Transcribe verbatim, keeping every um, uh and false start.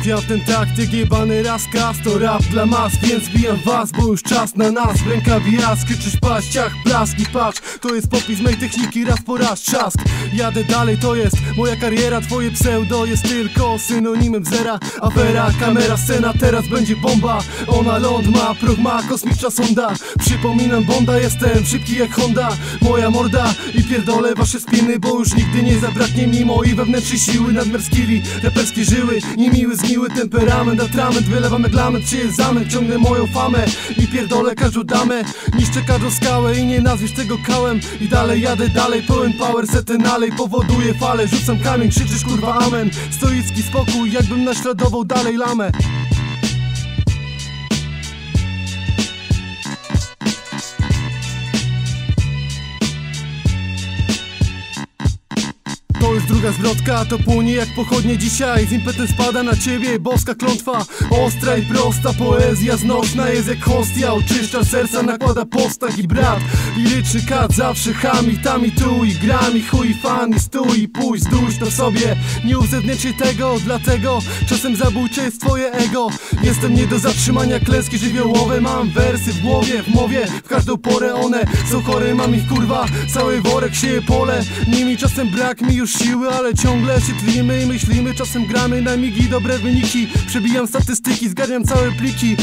uprawia ten taktyk jebany raz kas. To rap dla mas, więc bijam was, bo już czas na nas. W rękach jas, krzyczysz paściach, blask i patrz. To jest popis mej techniki, raz po raz trzask. Jadę dalej, to jest moja kariera. Twoje pseudo jest tylko synonimem zera. Afera, kamera, scena, teraz będzie bomba. Ona ląd ma, próg ma, kosmiczna sonda. Przypominam Bonda, jestem szybki jak Honda. Moja morda i pierdolę wasze spiny, bo już nigdy nie zabraknie mi mojej wewnętrznej siły. Nadmiar skilli, raperskie żyły, niemiły, zniły temperament, atrament. Wylewam eklament, czy jest zamęt, ciągnę moją famę i pierdolę każdą damę. Niszczę każdą skałę i nie nazwiesz tego kałem. I dalej jadę dalej, pełen power, setę dalej. Powoduje falę, rzucam kamień, krzyczysz kurwa amen. Stoicki spokój, jakbym naśladował dalej lamę. To już druga zwrotka, to płonie jak pochodnie dzisiaj. Z impetem spada na ciebie boska klątwa. Ostra i prosta poezja znośna jest jak hostia. Oczyszcza serca, nakłada postać i brat. Liryczny kat zawsze ham i tam i tu. I gram i chuj, fan i stój i pójdź, zdóż to sobie. Nie uzewnętrzaj tego, dlatego czasem zabójcze jest twoje ego. Jestem nie do zatrzymania, klęski żywiołowe. Mam wersy w głowie, w mowie, w każdą porę one są chore. Mam ich kurwa, cały worek sieje pole. Nimi czasem brak mi już siły, ale ciągle się tlimy i myślimy. Czasem gramy na migi, dobre wyniki. Przebijam statystyki, zgarniam całe pliki.